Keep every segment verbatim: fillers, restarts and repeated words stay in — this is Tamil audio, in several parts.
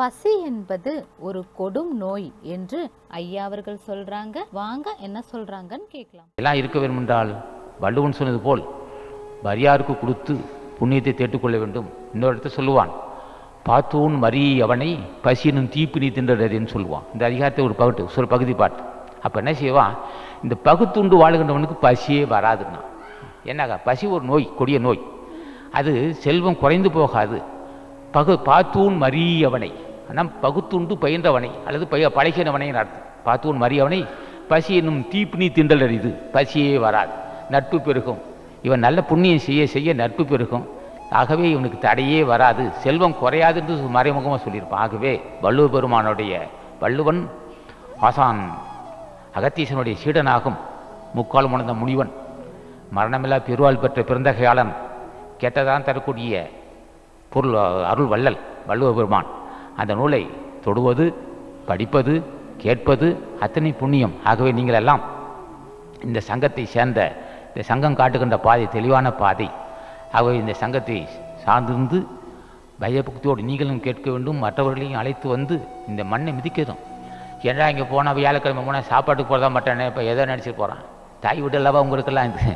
பசி என்பது ஒரு கொடும் நோய் என்று ஐயா அவர்கள் சொல்றாங்க. வாங்க என்ன சொல்றாங்கன்னு கேட்கலாம். எல்லாம் இருக்க வேண்டும் என்றால் வள்ளுவன் சொன்னது போல் வறியாருக்கு கொடுத்து புண்ணியத்தை தேட்டுக்கொள்ள வேண்டும். இன்னொரு இடத்த சொல்லுவான், பார்த்தோன் மறி அவனை பசியனும் தீப்பினி தின்றதுன்னு சொல்லுவான். இந்த அதிகாரத்தை ஒரு பகுட்டு ஒரு பகுதி பாட்டு. அப்போ என்ன செய்வான், இந்த பகுத்துண்டு வாழுகின்றவனுக்கு பசியே வராதுன்னா என்னக்கா, பசி ஒரு நோய், கொடிய நோய். அது செல்வம் குறைந்து போகாது. பகு பார்த்தூன் மறியவனை, நம் பகுத்துண்டு பயின்றவனை அல்லது பய பழகினவனை நடத்தும். பார்த்தூன் மறியவனை பசி என்னும் தீப்பினி திண்டல் அறிது, பசியே வராது, நட்பு பெருகும். இவன் நல்ல புண்ணியம் செய்ய செய்ய நட்பு பெருகும். ஆகவே இவனுக்கு தடையே வராது, செல்வம் குறையாது என்று மறைமுகமாக சொல்லியிருப்பான். ஆகவே வள்ளுவ பெருமானுடைய வள்ளுவன் ஆசான் அகத்தீசனுடைய சீடனாகும் முக்கால் உணர்ந்த முனிவன், மரணமில்லா பெருவாள் பெற்ற பிறந்தகையாளன், கெட்டதான் தரக்கூடிய பொருள் அருள் வள்ளல் வள்ளுவ பெருமான். அந்த நூலை தொடுவது, படிப்பது, கேட்பது அத்தனை புண்ணியம். ஆகவே நீங்கள் எல்லாம் இந்த சங்கத்தை சேர்ந்த, இந்த சங்கம் காட்டுகின்ற பாதை தெளிவான பாதை. ஆகவே இந்த சங்கத்தை சார்ந்திருந்து பயபக்தியோடு நீங்களும் கேட்க வேண்டும், மற்றவர்களையும் அழைத்து வந்து இந்த மண்ணை மிதிக்கிறோம். ஏன்னா இங்கே போனால் வியாழக்கிழமை போனால் சாப்பாட்டுக்கு போகிறதா மாட்டேனே, இப்போ எதோ நினச்சிட்டு போகிறான். தாய் வீடு அல்லவா உங்களுக்கெல்லாம் இது.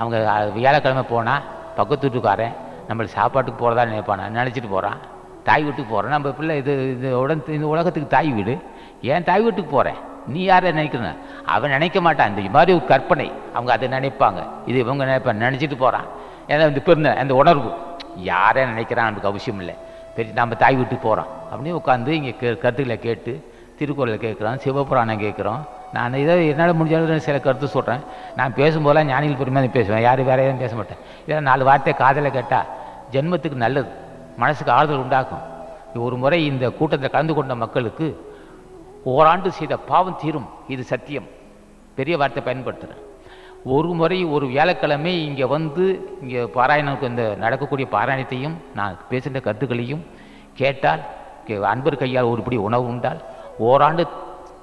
அவங்க வியாழக்கிழமை போனால் பக்கத்து வீட்டுக்காரன் நம்மளுக்கு சாப்பாட்டுக்கு போகிறதா நினைப்பான நினச்சிட்டு போகிறான். தாய் வீட்டுக்கு போகிறேன் நம்ம பிள்ளை, இது இது உடன் இந்த உலகத்துக்கு தாய் வீடு, ஏன் தாய் வீட்டுக்கு போகிறேன், நீ யாரை நினைக்கிறேன். அவன் நினைக்க மாட்டான். இந்த மாதிரி ஒரு கற்பனை, அவங்க அதை நினைப்பாங்க, இது இவங்க நினைப்பான் நினச்சிட்டு போகிறான். ஏன்னா இந்த பிறந்த அந்த உணர்வு யாரை நினைக்கிறான் நமக்கு அவசியம் இல்லை. பெரிய நம்ம தாய் வீட்டுக்கு போகிறோம் அப்படின்னு உட்காந்து இங்கே கே கருத்துக்களை கேட்டு திருக்குறளை கேட்குறோம், சிவபுராணம் கேட்குறோம். நான் இதை என்னால் முடிஞ்சாலும் சில கருத்து சொல்கிறேன். நான் பேசும்போதெல்லாம் ஞானிகள் பெருமையாக தான் பேசுவேன், யாரும் வேறு எதுவும் பேச மாட்டேன். இதெல்லாம் நாலு வார்த்தை காதில் கேட்டால் ஜென்மத்துக்கு நல்லது, மனசுக்கு ஆறுதல் உண்டாக்கும். ஒரு முறை இந்த கூட்டத்தில் கலந்து கொண்ட மக்களுக்கு ஓராண்டு செய்த பாவம் தீரும், இது சத்தியம். பெரிய வார்த்தை பயன்படுத்துகிறேன். ஒரு முறை ஒரு வியாழக்கிழமை இங்கே வந்து இங்கே பாராயணனுக்கு இந்த நடக்கக்கூடிய பாராயணத்தையும் நான் பேசுகிற கருத்துக்களையும் கேட்டால் அன்பர் கையால் ஒருபடி உணவு உண்டால் ஓராண்டு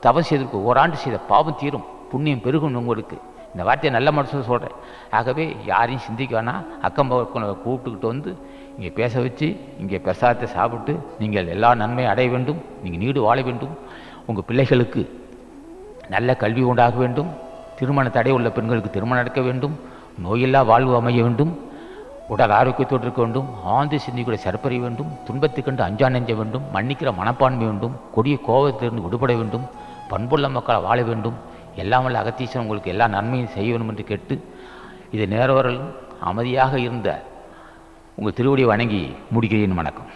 தவம் செய்திருக்கு ஓராண்டு செய்த பாவம் தீரும், புண்ணியம் பெருகும். உங்களுக்கு இந்த வார்த்தையை நல்ல மனசு சொல்கிறேன். ஆகவே யாரையும் சிந்திக்க வேணாம். அக்கம் பக்கம் கூப்பிட்டுக்கிட்டு வந்து இங்கே பேச வச்சு இங்கே பிரசாதத்தை சாப்பிட்டு நீங்கள் எல்லா நன்மையும் அடைய வேண்டும். நீங்கள் நீடு வாழ வேண்டும். உங்கள் பிள்ளைகளுக்கு நல்ல கல்வி உண்டாக வேண்டும். திருமண தடை உள்ள பெண்களுக்கு திருமணம் நடக்க வேண்டும். நோயில்லா வாழ்வு அமைய வேண்டும். உடல் ஆரோக்கியத்தோடு இருக்க வேண்டும். ஆழ்ந்து சிந்திக்கூட சர்ப்பறை வேண்டும். துன்பத்துக் கண்டு அஞ்சா நெஞ்ச வேண்டும். மன்னிக்கிற மனப்பான்மை வேண்டும். கொடிய கோபத்திலிருந்து விடுபட வேண்டும். பண்புள்ள மக்களை வாழ வேண்டும். எல்லாம் வல்ல அகத்தீசன் உங்களுக்கு எல்லா நன்மையும் செய்ய வேண்டும் என்று கேட்டு இது நேரவரல் அமைதியாக இருந்த உங்கள் திருவடியை வணங்கி முடிக்கிறேன். வணக்கம்.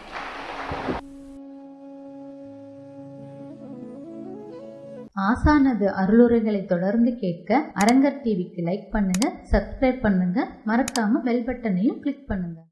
ஆசானது அருளுரைகளை தொடர்ந்து கேட்க அரங்கர் டிவிக்கு லைக் பண்ணுங்க, சப்ஸ்கிரைப் பண்ணுங்க, மறக்காம பெல் பட்டனையும் கிளிக் பண்ணுங்க.